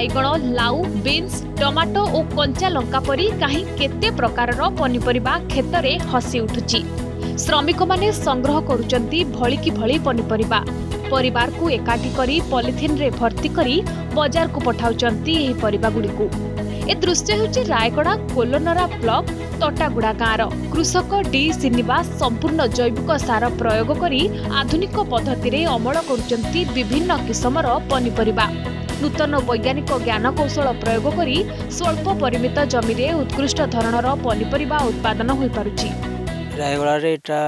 बैगण लाउ beans tomato और कंचा लंका परी काही केते प्रकारर पनीपरिबा क्षेत्र हसी उठुची। श्रमिक माने संग्रह करुचंती भली की भली पनीपरिबा परिवार को एकाठी करी पॉलिथिन रे भर्ती करी बाजार को पठाउचंती। एही परिबा गुडी को ए दृश्य होची रायगड़ा कोलनरा ब्लॉक तटागुड़ा गाँव कृषक डी श्रीनिवास संपूर्ण जैविक सार प्रयोग करी आधुनिक पद्धति रे अमल करुचंती विभिन्न किसमर पनीपरिबा। नूतन वैज्ञानिक ज्ञान कौशल प्रयोग करी स्वल्प परिमित जमी रे उत्कृष्ट धरणर पनीपरिबा उत्पादन होई पारुची। रायगड़ा रे एटा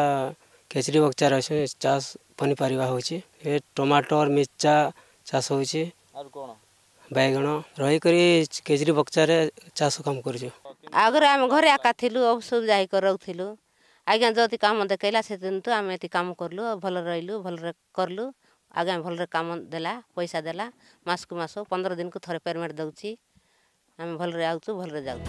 केचरी बगचार छै चास पनीपरिबा होची। ए टमाटर और मिर्चा चास होची और कोन बैगण रही करी केजरी बगचार चाष काम करजो। अगर हम घरे आका थिलु अब सब जाई कर रखथिलु आज्ञा जति काम देखैला से दिन तो हम एति काम करलु भल रहलु भल करलु आज्ञा भल रे काम देला पैसा देला मास को मास 15 दिन को थरे पेमेंट दउची हम भल रे आउछु भल रे जाउ।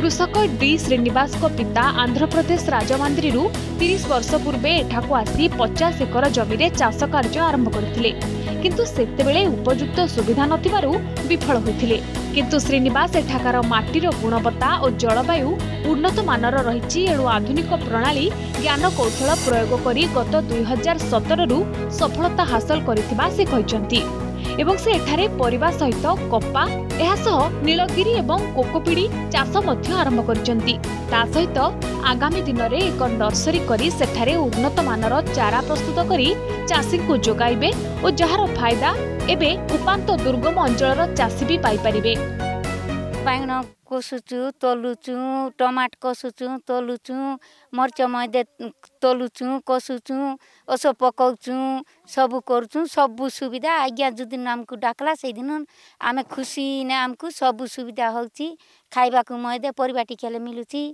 कृषक डी श्रीनिवास को पिता आंध्र प्रदेश राजमंत्री रु 30 वर्ष पूर्वे एठा को आसी 50 एकर जमी रे चाष कार्य आरंभ करथिले किंतु सेतेबेले उपयुक्त सुविधा नथिबारु विफल होइथिले। किंतु श्रीनिवास एठाकार माटीर गुणवत्ता और जलवायु उन्नत मानर रहिछि। एणु आधुनिक प्रणाली ज्ञान कौशल प्रयोग करी गत 2017 रु सफलता हासिल करिथिबा से कहिसंती एवं से एठारे परिवा सहित कप्पा एहासह नीलगिरी एवं कोकोपीडी चाष मध्य आरंभ करिसंती। ता सहित आगामी दिन में एक नर्सरी करी सेठारे उन्नत मानर चारा प्रस्तुत करी चाषी को जोगाइबे और जार फायदा एबे उपांत दुर्गम अंचल चाषी भी पाई परिबे। बैंगन कसुचु तोलुचु टमाटर कसुचु तोलुचु मरच मैदे तोलुचु कसुचु ओस पकाउचु सबू करुचु सबू सुविधा आज्ञा जो दिन आमको डाकला से दिन आम खुशी ने आमको सबू सुविधा होची खाइबा को मैदे परिवा टिकेले मिलुची।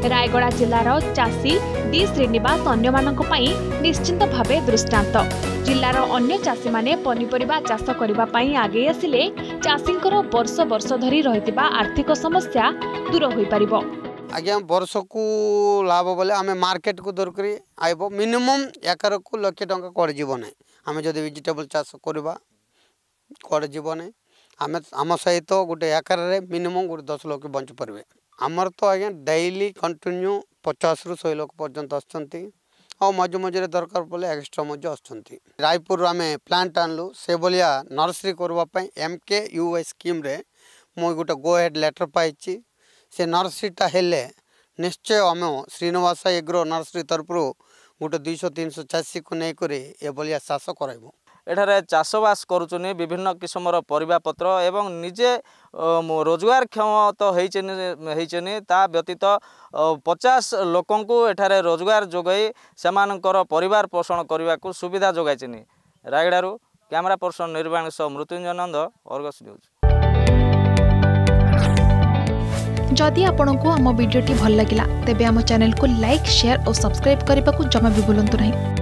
रायगड़ा जिलार चाषी डी श्रीनिवास अन्यमानंक पाई निश्चिंत भाव दृष्टांत। जिलार अन्य चाषी माने पनीपरिबा चाष करिबा पाई आगे आसिले चाषींकर वर्ष वर्ष धरी रहितिबा आर्थिक समस्या दूर होई परिबो। आगे वर्ष को लाभ बोले आमे मार्केट को दरकर आइबो मिनिमम एकर को लाख टका कर जीव नै आमे जदी वेजिटेबल चाष करबा कर जीव नै आमे हम सहित गोटे एकर रे मिनिमम गोटे 10 लाख बंच परबे। आमर तो आज्ञा डेली कंटिन्यू 50 रु 100 लोक पर्यंत आउ मझे मझे दरकार पड़े एक्सट्रा मजे आसुँच। रायपुर आम प्लांट आनलु से भाया नर्सरी करवाई MKUY स्कीम रे मुई गोटे गो हेड लेटर पाई से नर्सरीटा हेले निश्चय आम श्रीनिवास एग्रो नर्सरी तरफ गोटे 200-300 चाषी को लेकर एभलिया चाष कराइबु। एठारे चाषबास करुचुनि विभिन्न किसमर परिवा पत्र एवं निजे रोजगार क्षम तो होइचेनि ता व्यतीत 50 लोकन को एठारे रोजगार जोगाई सेमानकर परिवार पोषण करबा को सुविधा जोगाइचेनि। रायगड़ारू कैमरा पर्सन निर्वाण सह मृत्युंजय नंद, अर्गस न्यूज। जदि आपंक आम भिडी भल लगा तेब चैनल को लाइक शेयर और सब्सक्राइब करने को जमा भी बुलां नहीं।